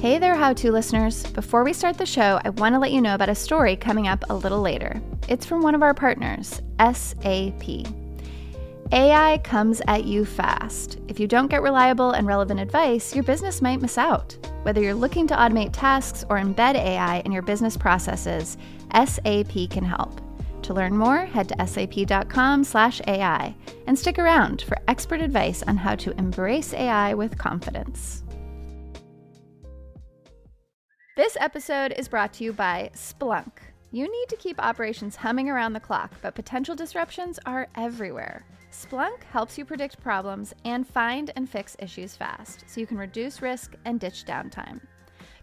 Hey there, How To listeners. Before we start the show, I want to let you know about a story coming up a little later. It's from one of our partners, SAP. AI comes at you fast. If you don't get reliable and relevant advice, your business might miss out. Whether you're looking to automate tasks or embed AI in your business processes, SAP can help. To learn more, head to sap.com/AI and stick around for expert advice on how to embrace AI with confidence. This episode is brought to you by Splunk. You need to keep operations humming around the clock, but potential disruptions are everywhere. Splunk helps you predict problems and find and fix issues fast, so you can reduce risk and ditch downtime.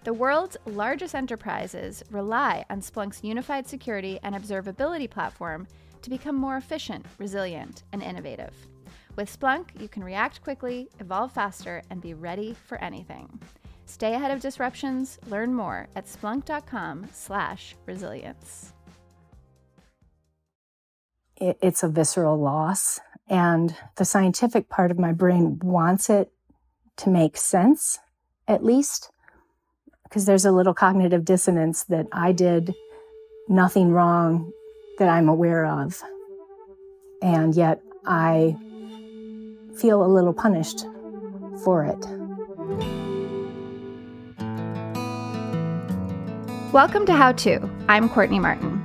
The world's largest enterprises rely on Splunk's unified security and observability platform to become more efficient, resilient, and innovative. With Splunk, you can react quickly, evolve faster, and be ready for anything. Stay ahead of disruptions. Learn more at splunk.com/resilience. It's a visceral loss, and the scientific part of my brain wants it to make sense, at least, because there's a little cognitive dissonance that I did nothing wrong that I'm aware of, and yet I feel a little punished for it. Welcome to How To. I'm Courtney Martin.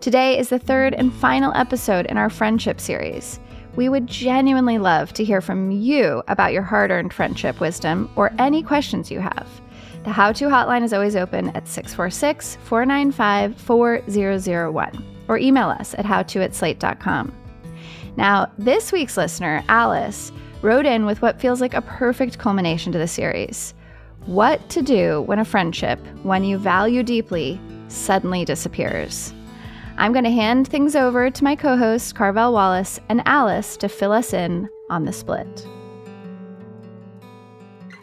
Today is the third and final episode in our friendship series. We would genuinely love to hear from you about your hard-earned friendship wisdom or any questions you have. The How To hotline is always open at 646-495-4001 or email us at howto@slate.com. Now, this week's listener, Alice, wrote in with what feels like a perfect culmination to the series. What to do when a friendship, one you value deeply, suddenly disappears. I'm going to hand things over to my co-hosts Carvell Wallace and Alice to fill us in on the split.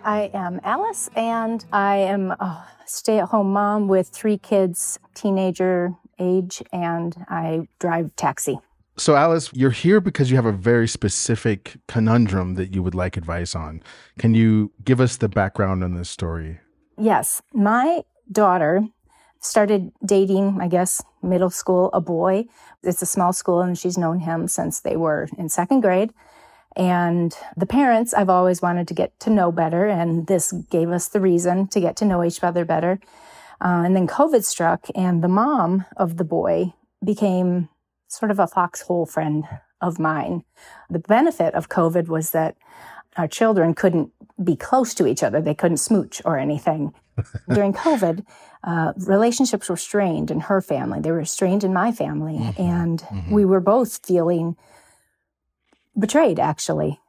I am Alice, and I am a stay-at-home mom with three kids, teenager age, and I drive taxi. So Alice, you're here because you have a very specific conundrum that you would like advice on. Can you give us the background on this story? Yes. My daughter started dating, I guess, middle school, a boy. It's a small school, and she's known him since they were in second grade. And the parents, I've always wanted to get to know better, and this gave us the reason to get to know each other better. And then COVID struck, and the mom of the boy became sort of a foxhole friend of mine. The benefit of COVID was that our children couldn't be close to each other. They couldn't smooch or anything. During COVID, relationships were strained in her family. They were strained in my family. Mm-hmm. And we were both feeling betrayed, actually,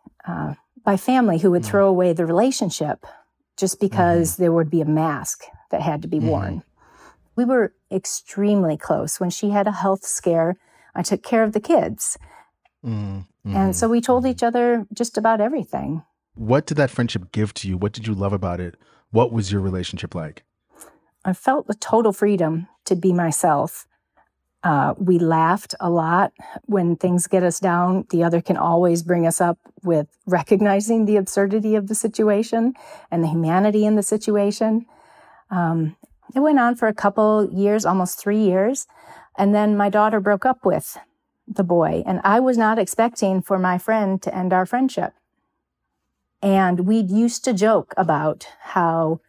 by family who would throw away the relationship just because there would be a mask that had to be worn. We were extremely close. When she had a health scare, I took care of the kids. And so we told each other just about everything. What did that friendship give to you? What did you love about it? What was your relationship like? I felt a total freedom to be myself. We laughed a lot. When things get us down, the other can always bring us up with recognizing the absurdity of the situation and the humanity in the situation. It went on for a couple years, almost 3 years. And then my daughter broke up with the boy, and I was not expecting for my friend to end our friendship. And we used to joke about how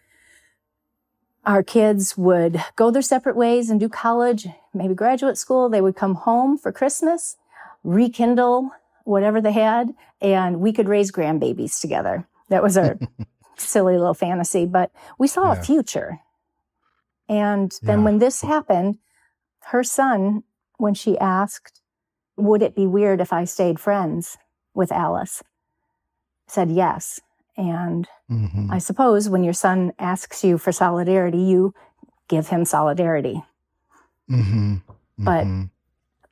our kids would go their separate ways and do college, maybe graduate school. They would come home for Christmas, rekindle whatever they had, and we could raise grandbabies together. That was our silly little fantasy, but we saw a future. And then when this happened, her son, when she asked, would it be weird if I stayed friends with Alice, said yes. And I suppose when your son asks you for solidarity, you give him solidarity. But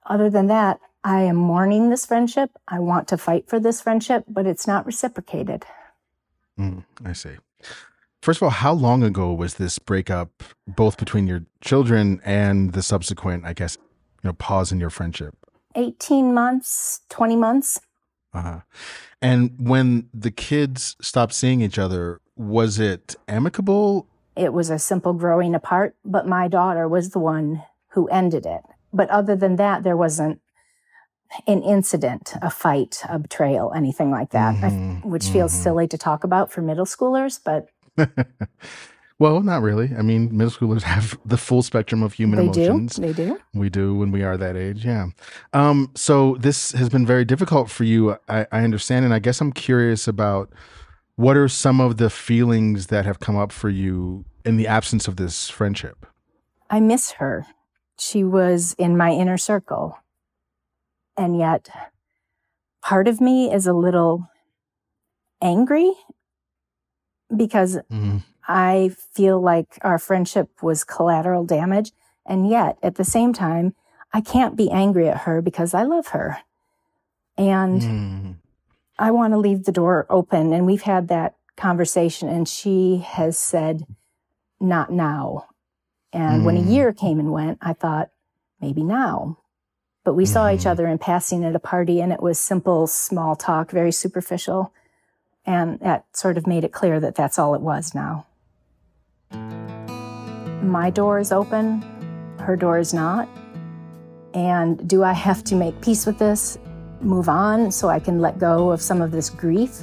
other than that, I am mourning this friendship. I want to fight for this friendship, but it's not reciprocated. I see. First of all, how long ago was this breakup, both between your children and the subsequent, I guess, you know, pause in your friendship? 18 months, 20 months. And when the kids stopped seeing each other, was it amicable It was a simple growing apart, but my daughter was the one who ended it. But other than that, there wasn't an incident, a fight, a betrayal, anything like that, which feels silly to talk about for middle schoolers, but... Well, not really. I mean, middle schoolers have the full spectrum of human emotions. They do. We do when we are that age, yeah. So this has been very difficult for you, I understand, and I guess I'm curious about what are some of the feelings that have come up for you in the absence of this friendship? I miss her. She was in my inner circle. And yet, part of me is a little angry because... I feel like our friendship was collateral damage. And yet, at the same time, I can't be angry at her because I love her. And I want to leave the door open. And we've had that conversation. And she has said, not now. And when a year came and went, I thought, maybe now. But we saw each other in passing at a party. And it was simple, small talk, very superficial. And that sort of made it clear that that's all it was now. My door is open, her door is not. And do I have to make peace with this, move on so I can let go of some of this grief?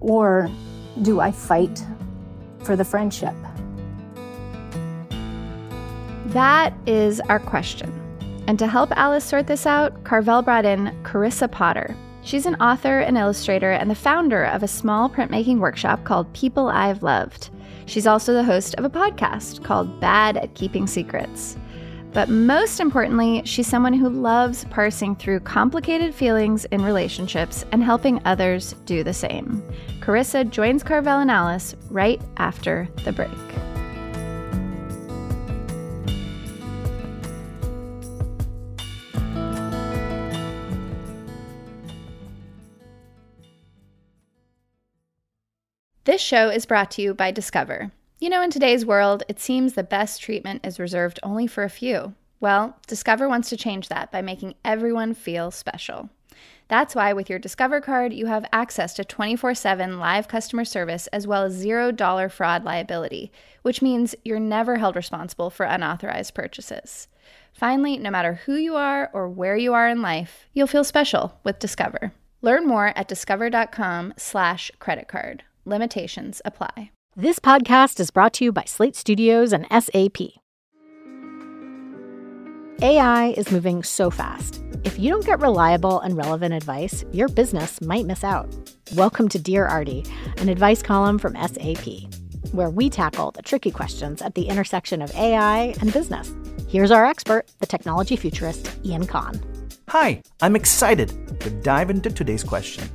Or do I fight for the friendship? That is our question. And to help Alice sort this out, Carvell brought in Carissa Potter. She's an author, an illustrator, and the founder of a small printmaking workshop called People I've Loved. She's also the host of a podcast called Bad at Keeping Secrets. But most importantly, she's someone who loves parsing through complicated feelings in relationships and helping others do the same. Carissa joins Carvell and Alice right after the break. This show is brought to you by Discover. You know, in today's world, it seems the best treatment is reserved only for a few. Well, Discover wants to change that by making everyone feel special. That's why with your Discover card, you have access to 24/7 live customer service as well as $0 fraud liability, which means you're never held responsible for unauthorized purchases. Finally, no matter who you are or where you are in life, you'll feel special with Discover. Learn more at discover.com/creditcard. Limitations apply. This podcast is brought to you by Slate Studios and SAP. AI is moving so fast. If you don't get reliable and relevant advice, your business might miss out. Welcome to Dear Arty, an advice column from SAP, where we tackle the tricky questions at the intersection of AI and business. Here's our expert, the technology futurist, Ian Kahn. Hi, I'm excited to dive into today's question.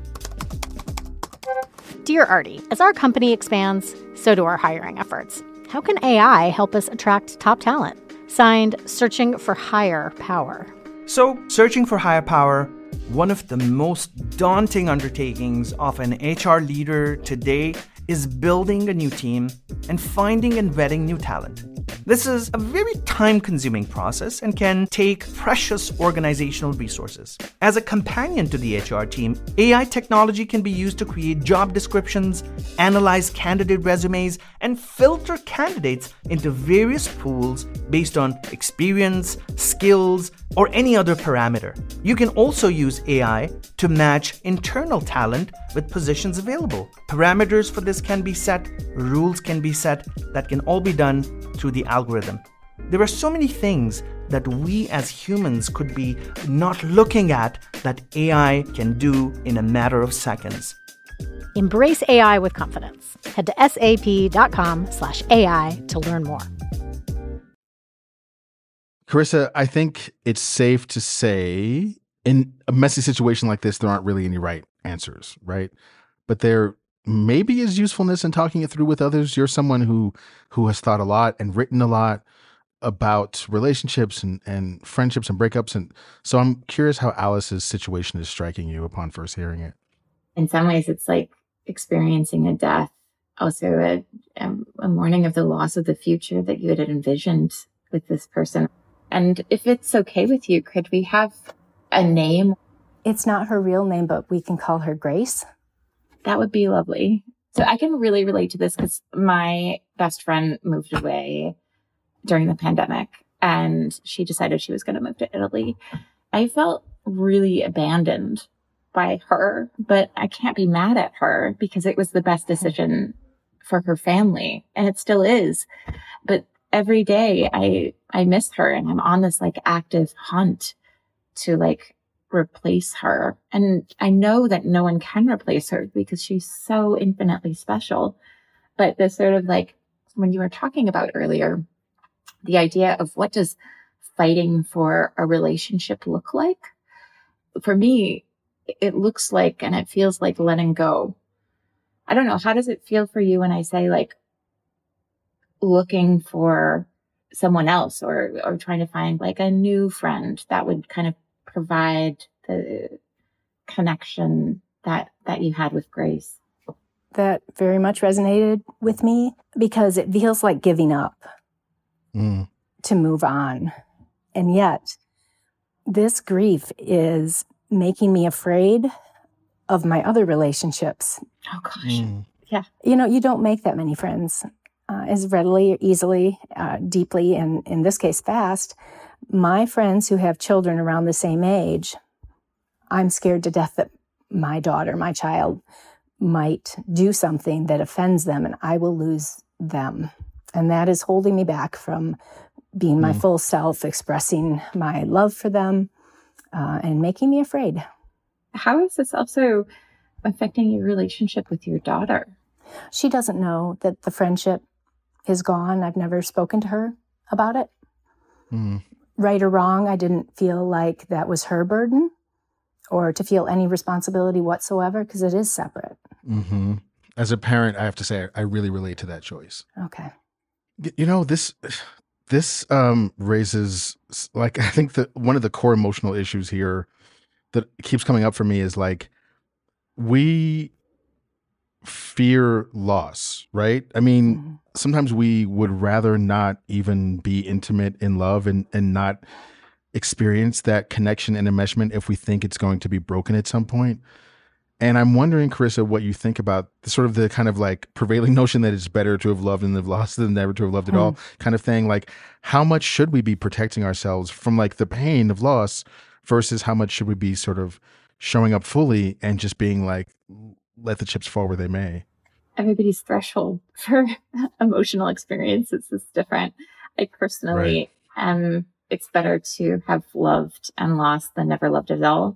Dear Arty, as our company expands, so do our hiring efforts. How can AI help us attract top talent? Signed, Searching for Higher Power. So, searching for higher power, one of the most daunting undertakings of an HR leader today is building a new team and finding and vetting new talent. This is a very time-consuming process and can take precious organizational resources. As a companion to the HR team, AI technology can be used to create job descriptions, analyze candidate resumes, and filter candidates into various pools based on experience, skills, or any other parameter. You can also use AI to match internal talent with positions available. Parameters for this can be set, rules can be set, that can all be done through the algorithm. There are so many things that we as humans could be not looking at that AI can do in a matter of seconds. Embrace AI with confidence. Head to sap.com/AI to learn more. Carissa, I think it's safe to say in a messy situation like this, there aren't really any right answers, right? But there maybe is usefulness in talking it through with others. You're someone who has thought a lot and written a lot about relationships and friendships and breakups. And so I'm curious how Alice's situation is striking you upon first hearing it. In some ways, it's like experiencing a death, also a mourning of the loss of the future that you had envisioned with this person. And if it's okay with you, could we have a name? It's not her real name, but we can call her Grace. That would be lovely. So I can really relate to this because my best friend moved away during the pandemic and she decided she was going to move to Italy. I felt really abandoned by her, but I can't be mad at her because it was the best decision for her family and it still is. But every day I miss her and I'm on this like active hunt to like replace her. And I know that no one can replace her because she's so infinitely special. But this sort of like when you were talking about earlier, the idea of what does fighting for a relationship look like? For me, it looks like, and it feels like letting go. I don't know. How does it feel for you when I say like looking for someone else or trying to find like a new friend that would kind of provide the connection that you had with Grace? That very much resonated with me because it feels like giving up to move on. And yet this grief is making me afraid of my other relationships. Oh gosh. Yeah. You know, you don't make that many friends as readily, easily, deeply, and in this case, fast. My friends who have children around the same age, I'm scared to death that my daughter, my child, might do something that offends them and I will lose them. And that is holding me back from being my full self, expressing my love for them, and making me afraid. How is this also affecting your relationship with your daughter? She doesn't know that the friendship is gone. I've never spoken to her about it. Right or wrong, I didn't feel like that was her burden or to feel any responsibility whatsoever because it is separate. As a parent, I have to say, I really relate to that choice. Okay. You know, this raises, like, I think that one of the core emotional issues here that keeps coming up for me is like, we fear loss, right? I mean, sometimes we would rather not even be intimate in love and not experience that connection and enmeshment if we think it's going to be broken at some point. And I'm wondering, Carissa, what you think about the sort of the kind of like prevailing notion that it's better to have loved and have lost than never to have loved at all kind of thing. Like, how much should we be protecting ourselves from like the pain of loss versus how much should we be sort of showing up fully and just being like, let the chips fall where they may? Everybody's threshold for emotional experiences is different. I personally, it's better to have loved and lost than never loved at all.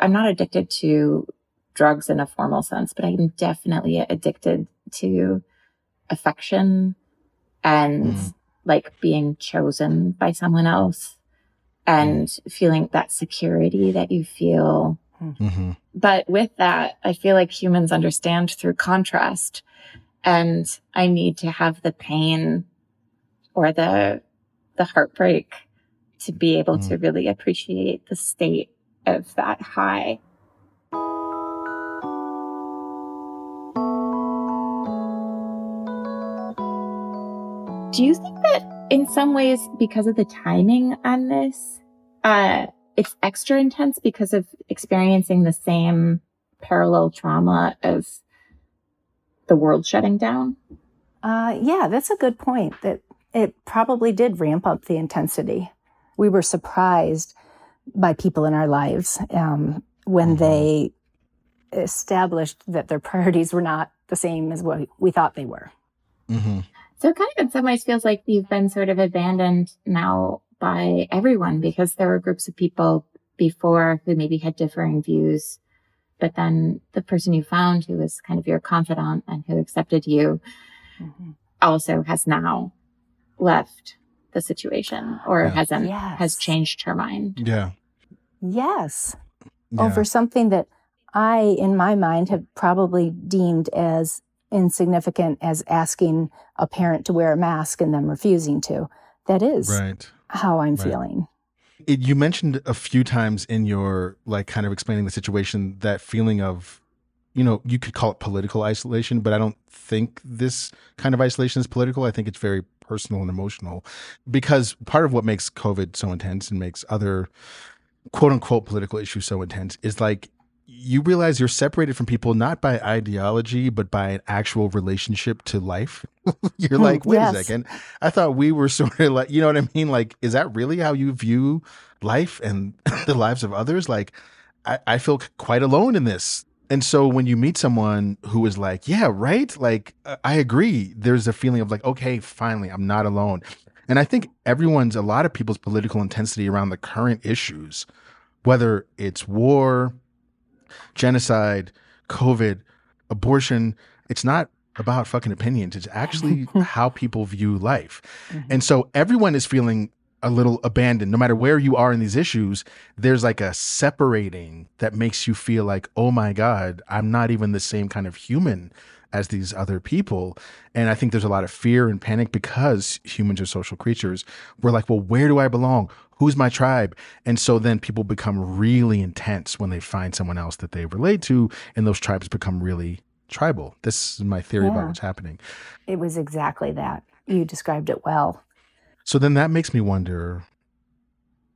I'm not addicted to drugs in a formal sense, but I'm definitely addicted to affection and like being chosen by someone else and feeling that security that you feel. But with that, I feel like humans understand through contrast, and I need to have the pain or the heartbreak to be able to really appreciate the state of that high. Do you think that in some ways, because of the timing on this, it's extra intense because of experiencing the same parallel trauma as the world shutting down? Yeah, that's a good point. That it probably did ramp up the intensity. We were surprised by people in our lives when they established that their priorities were not the same as what we thought they were. So it kind of in some ways feels like you've been sort of abandoned now by everyone, because there were groups of people before who maybe had differing views, but then the person you found who was kind of your confidant and who accepted you also has now left the situation or has changed her mind. Over something that I, in my mind, had probably deemed as insignificant as asking a parent to wear a mask and them refusing to. That is how I'm feeling. You mentioned a few times in your like kind of explaining the situation, that feeling of, you know, you could call it political isolation, but I don't think this kind of isolation is political. I think it's very personal and emotional, because part of what makes COVID so intense and makes other quote unquote political issues so intense is like you realize you're separated from people not by ideology, but by an actual relationship to life. You're like, wait yes. a second. I thought we were sort of like, you know what I mean? Like, is that really how you view life and the lives of others? Like, I feel quite alone in this. And so when you meet someone who is like, yeah, right? Like, I agree. There's a feeling of like, okay, finally, I'm not alone. And I think everyone's, a lot of people's political intensity around the current issues, whether it's war, genocide, COVID, abortion, it's not about fucking opinions. It's actually how people view life. Mm-hmm. And so everyone is feeling a little abandoned. No matter where you are in these issues, there's like a separating that makes you feel like, oh my God, I'm not even the same kind of human as these other people. And I think there's a lot of fear and panic because humans are social creatures. We're like, well, where do I belong? Who's my tribe? And so then people become really intense when they find someone else that they relate to, and those tribes become really tribal. This is my theory about what's happening. It was exactly that. You described it well. So then that makes me wonder,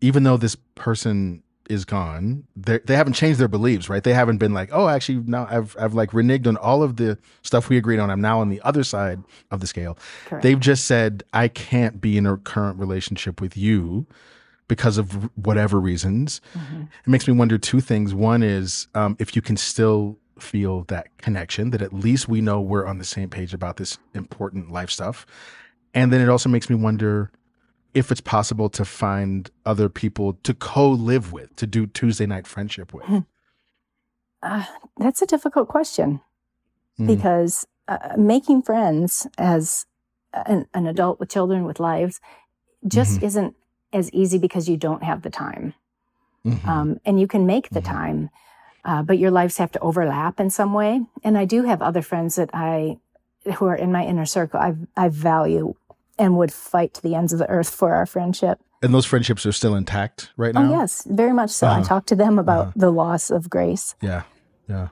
even though this person is gone, they haven't changed their beliefs, right? They haven't been like, oh, actually, now I've like reneged on all of the stuff we agreed on. I'm now on the other side of the scale. Correct. They've just said, I can't be in a current relationship with you because of whatever reasons. Mm-hmm. It makes me wonder two things. One is if you can still feel that connection, that at least we know we're on the same page about this important life stuff. And then it also makes me wonder if it's possible to find other people to co-live with, to do Tuesday night friendship with? That's a difficult question because making friends as an adult with children, with lives, just isn't as easy because you don't have the time. Mm-hmm. And you can make the time, but your lives have to overlap in some way. And I do have other friends that who are in my inner circle, I value and would fight to the ends of the earth for our friendship. And those friendships are still intact right now? Oh, yes, very much so. I talked to them about the loss of Grace. Yeah, yeah.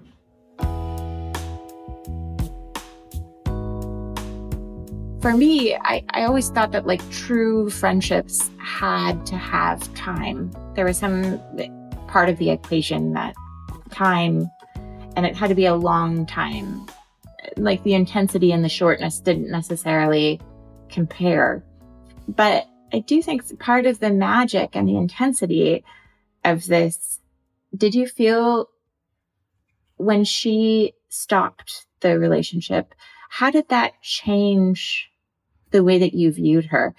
For me, I always thought that like true friendships had to have time. There was some part of the equation that time, and it had to be a long time. Like the intensity and the shortness didn't necessarily compare. But I do think part of the magic and the intensity of this, did you feel when she stopped the relationship, how did that change the way that you viewed her?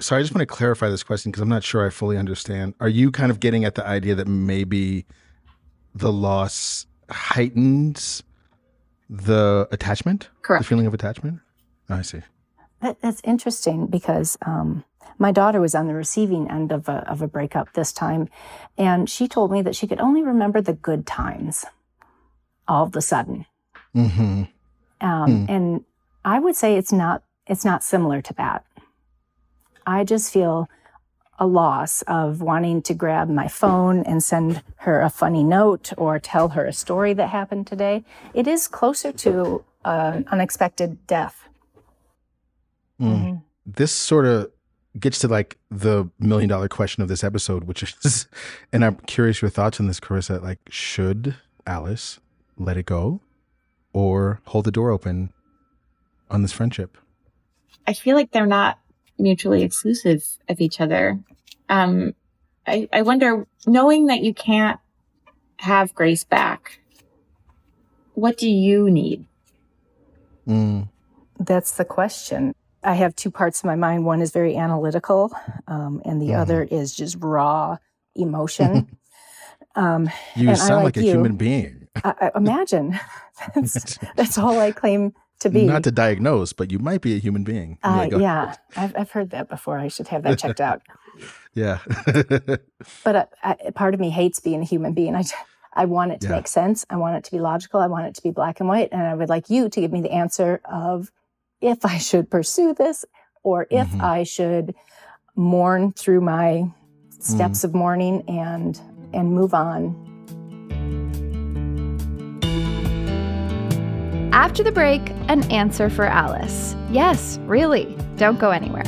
So I just want to clarify this question because I'm not sure I fully understand. Are you kind of getting at the idea that maybe the loss heightens the attachment? Correct. The feeling of attachment? Oh, I see. That's interesting because my daughter was on the receiving end of a breakup this time, and she told me that she could only remember the good times all of a sudden. Mm-hmm. And I would say it's not similar to that. I just feel a loss of wanting to grab my phone and send her a funny note or tell her a story that happened today. It is closer to unexpected death. Mm-hmm. This sort of gets to like the $1 million question of this episode, which is, and I'm curious your thoughts on this, Carissa, like, should Alice let it go or hold the door open on this friendship? I feel like they're not mutually exclusive of each other. I wonder, knowing that you can't have Grace back, what do you need? Mm. That's the question. I have two parts of my mind. One is very analytical, and the other is just raw emotion. You sound like a human being. I imagine. That's all I claim to be. Not to diagnose, but you might be a human being. Yeah, I've heard that before. I should have that checked out. Yeah. But part of me hates being a human being. I want it to make sense. I want it to be logical. I want it to be black and white. And I would like you to give me the answer of if I should pursue this, or if I should mourn through my steps of mourning and move on. After the break, an answer for Alice. Yes, really. Don't go anywhere.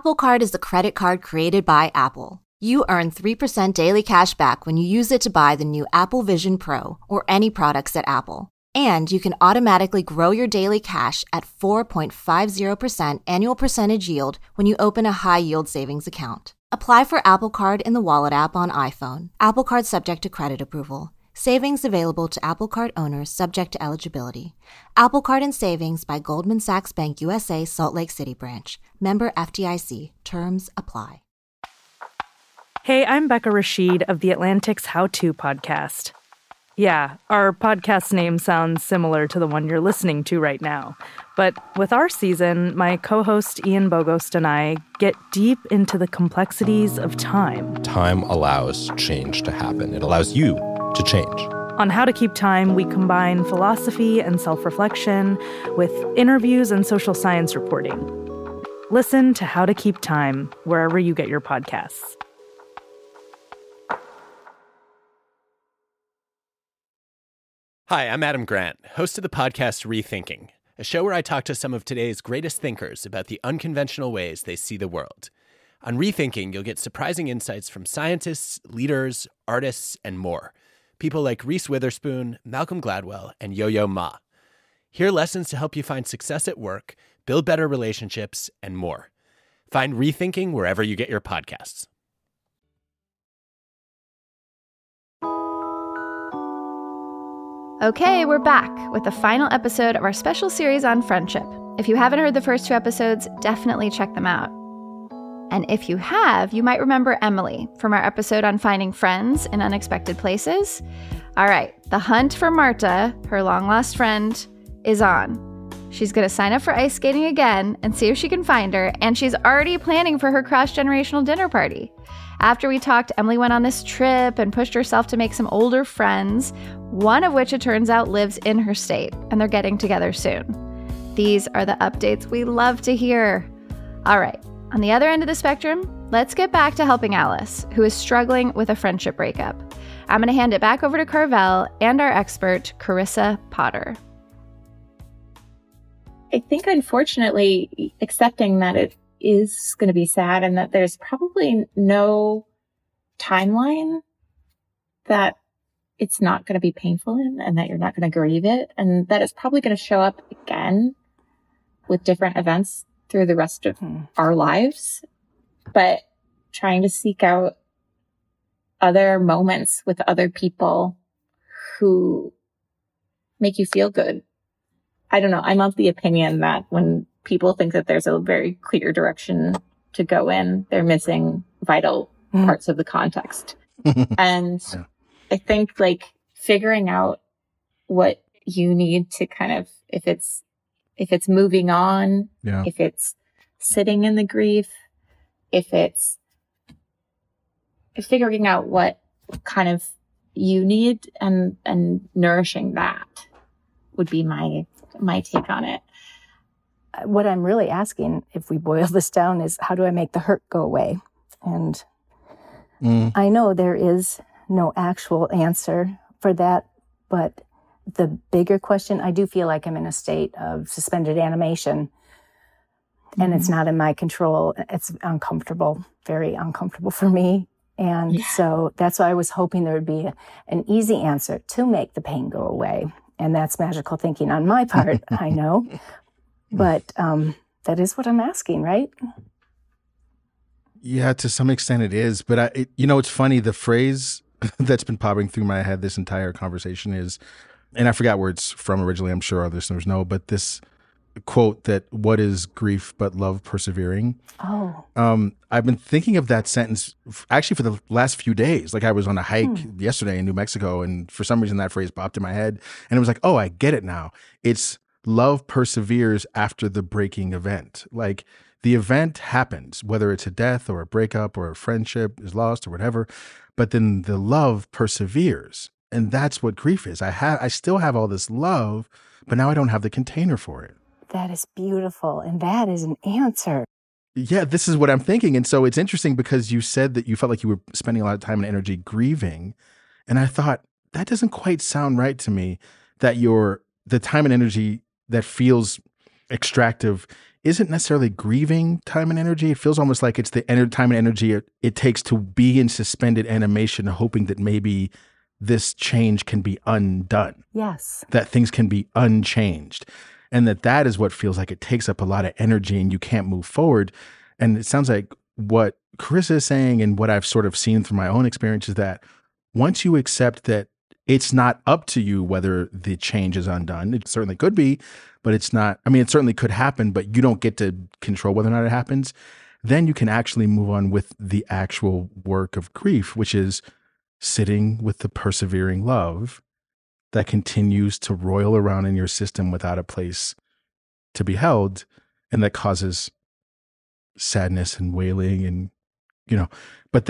Apple Card is the credit card created by Apple. You earn 3% daily cash back when you use it to buy the new Apple Vision Pro or any products at Apple. And you can automatically grow your daily cash at 4.50% annual percentage yield when you open a high-yield savings account. Apply for Apple Card in the Wallet app on iPhone. Apple Card subject to credit approval. Savings available to Apple Card owners subject to eligibility. Apple Card and Savings by Goldman Sachs Bank USA, Salt Lake City branch. Member FDIC. Terms apply. Hey, I'm Becca Rashid of The Atlantic's How To podcast. Yeah, our podcast name sounds similar to the one you're listening to right now. But with our season, my co-host Ian Bogost and I get deep into the complexities of time. Time allows change to happen. It allows you to change. On How to Keep Time, we combine philosophy and self-reflection with interviews and social science reporting. Listen to How to Keep Time wherever you get your podcasts. Hi, I'm Adam Grant, host of the podcast Rethinking, a show where I talk to some of today's greatest thinkers about the unconventional ways they see the world. On Rethinking, you'll get surprising insights from scientists, leaders, artists, and more. People like Reese Witherspoon, Malcolm Gladwell, and Yo-Yo Ma. Hear lessons to help you find success at work, build better relationships, and more. Find Rethinking wherever you get your podcasts. Okay, we're back with the final episode of our special series on friendship. If you haven't heard the first two episodes, definitely check them out. And if you have, you might remember Emily from our episode on finding friends in unexpected places. All right, the hunt for Marta, her long-lost friend, is on. She's going to sign up for ice skating again and see if she can find her, and she's already planning for her cross-generational dinner party. After we talked, Emily went on this trip and pushed herself to make some older friends, one of which, it turns out, lives in her state, and they're getting together soon. These are the updates we love to hear. All right, on the other end of the spectrum, let's get back to helping Alice, who is struggling with a friendship breakup. I'm going to hand it back over to Carvell and our expert, Carissa Potter. I think, unfortunately, accepting that it is going to be sad and that there's probably no timeline that it's not going to be painful in and that you're not going to grieve it, and that it's probably going to show up again with different events through the rest of our lives. But trying to seek out other moments with other people who make you feel good. I don't know. I'm of the opinion that when people think that there's a very clear direction to go in, they're missing vital parts of the context. And yeah. I think figuring out what you need to kind of, if it's moving on, yeah. If it's sitting in the grief, if it's figuring out what kind of you need and nourishing that would be my take on it. What I'm really asking, if we boil this down, is how do I make the hurt go away? And I know there is no actual answer for that, but the bigger question, I do feel like I'm in a state of suspended animation, and it's not in my control. It's uncomfortable, very uncomfortable for me. And so that's why I was hoping there would be an easy answer to make the pain go away. And that's magical thinking on my part, I know. But that is what I'm asking, right? Yeah, to some extent it is. But, it's funny. The phrase that's been popping through my head this entire conversation is, and I forgot where it's from originally. I'm sure our listeners know. But this quote that, what is grief but love persevering? Oh. I've been thinking of that sentence actually for the last few days. I was on a hike yesterday in New Mexico, and for some reason that phrase popped in my head. And it was like, oh, I get it now. It's love perseveres after the breaking event. The event happens, whether it's a death or a breakup or a friendship is lost or whatever, but then the love perseveres. And that's what grief is. I still have all this love, but now I don't have the container for it. That is beautiful. And that is an answer. Yeah, this is what I'm thinking. And so it's interesting because you said that you felt like you were spending a lot of time and energy grieving. And I thought, that doesn't quite sound right to me, that the time and energy that feels extractive isn't necessarily grieving time and energy. It feels almost like it's the time and energy it takes to be in suspended animation, hoping that maybe this change can be undone. Yes. That things can be unchanged. And that is what feels like it takes up a lot of energy and you can't move forward. And it sounds like what Carissa is saying and what I've sort of seen through my own experience is that once you accept that it's not up to you whether the change is undone, it certainly could be, but it's not, I mean, it certainly could happen, but you don't get to control whether or not it happens. Then you can actually move on with the actual work of grief, which is sitting with the persevering love that continues to roil around in your system without a place to be held, and that causes sadness and wailing and, you know, but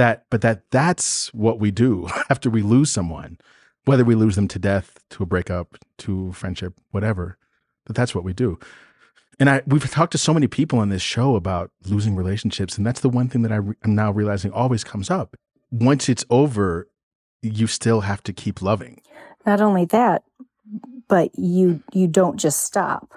that's what we do after we lose someone, whether we lose them to death, to a breakup, to friendship, whatever, but that's what we do. And we've talked to so many people on this show about losing relationships, and that's the one thing that I'm now realizing always comes up. Once it's over, you still have to keep loving. Not only that, but you don't just stop.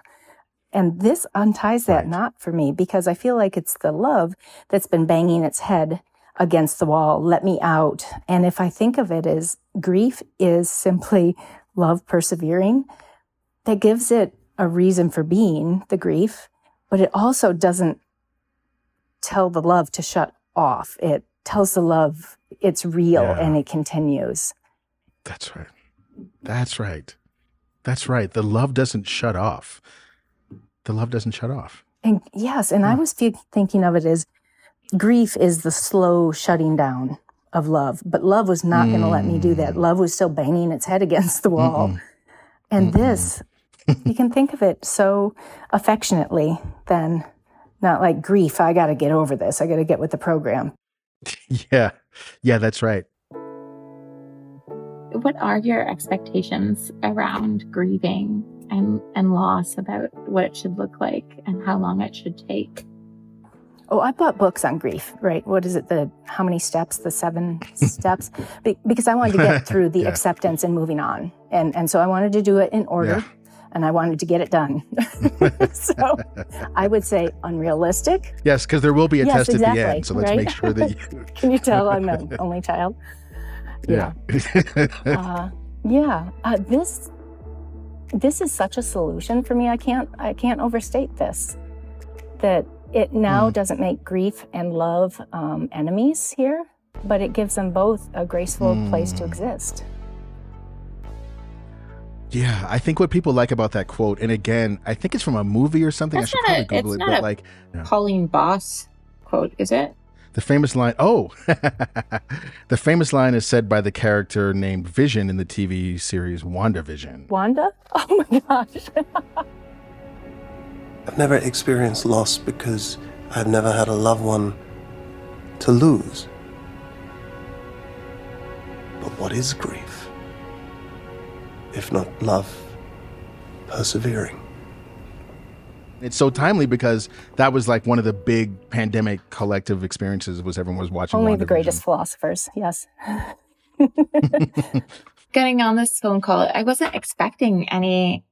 And this unties that knot for me, because I feel like it's the love that's been banging its head against the wall. Let me out. And if I think of it as grief is simply love persevering, that gives it a reason for being, the grief, but it also doesn't tell the love to shut off. It tells the love it's real and it continues. That's right. That's right. That's right. The love doesn't shut off. The love doesn't shut off. And yes, and I was thinking of it as grief is the slow shutting down of love, but love was not going to let me do that. Love was still banging its head against the wall. And this, you can think of it so affectionately then, not like grief, I got to get over this. I got to get with the program. Yeah. Yeah, that's right. What are your expectations around grieving and loss, about what it should look like and how long it should take? Oh, I bought books on grief, right? What is it? How many steps? The 7 steps? Because I wanted to get through the acceptance and moving on. And so I wanted to do it in order and I wanted to get it done. So I would say unrealistic. Yes, because there will be a test at the end. So let's make sure that you... Can you tell I'm an only child? Yeah. This is such a solution for me. I can't overstate this. That it now doesn't make grief and love enemies here, but it gives them both a graceful place to exist. Yeah, I think what people like about that quote, and again, I think it's from a movie or something. That's I should probably Google it, but like Colleen Boss quote, is it? The famous line, the famous line is said by the character named Vision in the TV series WandaVision. Wanda? Oh my gosh. I've never experienced loss because I've never had a loved one to lose. But what is grief, if not love persevering? It's so timely because that was like one of the big pandemic collective experiences was everyone was watching. Only the greatest philosophers, yes. Getting on this phone call, I wasn't expecting any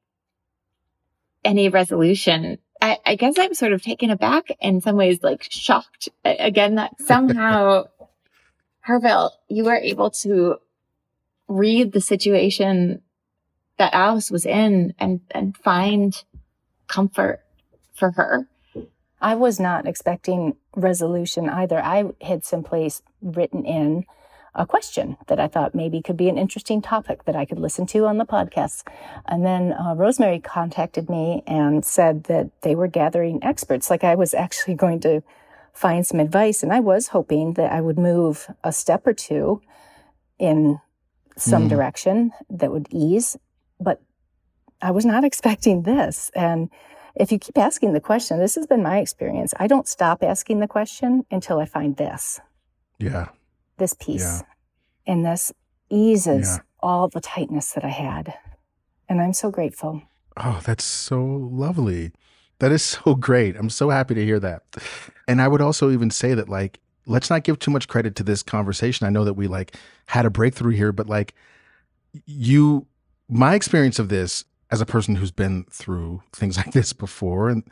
resolution. I guess I'm sort of taken aback in some ways, like shocked again that somehow, Carvell, you were able to read the situation that Alice was in and find comfort for her. I was not expecting resolution either. I had simply written in a question that I thought maybe could be an interesting topic that I could listen to on the podcast. And then Rosemary contacted me and said that they were gathering experts. Like I was actually going to find some advice, and I was hoping that I would move a step or two in some direction that would ease. But I was not expecting this. And if you keep asking the question, this has been my experience. I don't stop asking the question until I find this. Yeah. This piece. Yeah. And this eases all the tightness that I had. And I'm so grateful. Oh, that's so lovely. That is so great. I'm so happy to hear that. And I would also even say that, like, let's not give too much credit to this conversation. I know that we like had a breakthrough here, but like my experience of this as a person who's been through things like this before, and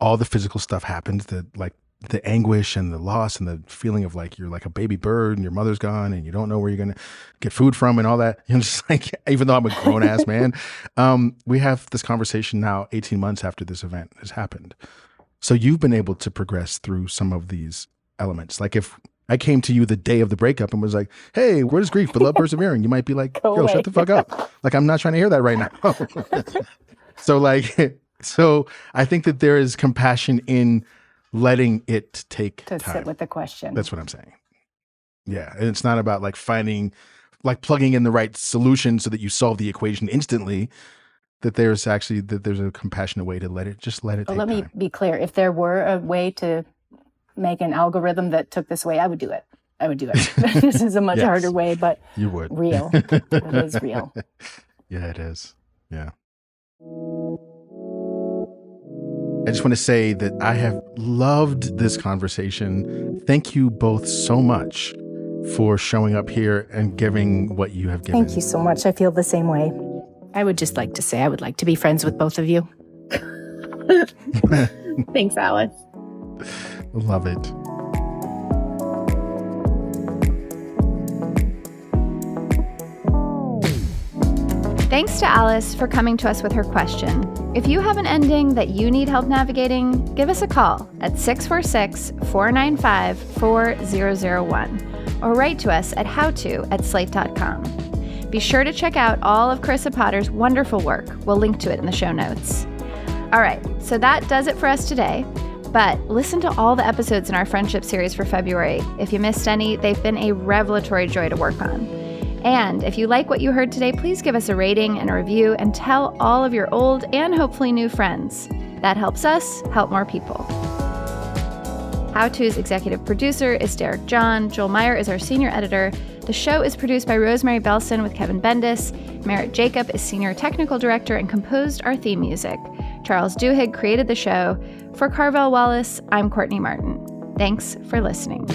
all the physical stuff happens, that like the anguish and the loss and the feeling of like you're like a baby bird and your mother's gone and you don't know where you're gonna get food from and all that, you know, just like, even though I'm a grown ass man, we have this conversation now 18 months after this event has happened. So you've been able to progress through some of these elements. Like if I came to you the day of the breakup and was like, hey, where is grief but love persevering? You might be like, yo, shut the fuck up. Like, I'm not trying to hear that right now. So I think that there is compassion in letting it take time. To sit with the question. That's what I'm saying. Yeah. And it's not about like finding, like plugging in the right solution so that you solve the equation instantly, that there's actually, that there's a compassionate way to let it, just let it take time. Let me be clear. If there were a way to make an algorithm that took this way, I would do it. I would do it. This is a much harder way, but you would. Real. It is real. Yeah, it is. Yeah. I just want to say that I have loved this conversation. Thank you both so much for showing up here and giving what you have given. Thank you so much. I feel the same way. I would just like to say I would like to be friends with both of you. Thanks, Alice. Love it. Thanks to Alice for coming to us with her question. If you have an ending that you need help navigating, give us a call at 646-495-4001 or write to us at howto@slate.com. Be sure to check out all of Carissa Potter's wonderful work. We'll link to it in the show notes. All right, so that does it for us today. But listen to all the episodes in our friendship series for February. If you missed any, they've been a revelatory joy to work on. And if you like what you heard today, please give us a rating and a review and tell all of your old and hopefully new friends. That helps us help more people. How To's executive producer is Derek John. Joel Meyer is our senior editor. The show is produced by Rosemary Belson with Kevin Bendis. Merritt Jacob is senior technical director and composed our theme music. Charles Duhigg created the show. For Carvell Wallace, I'm Courtney Martin. Thanks for listening.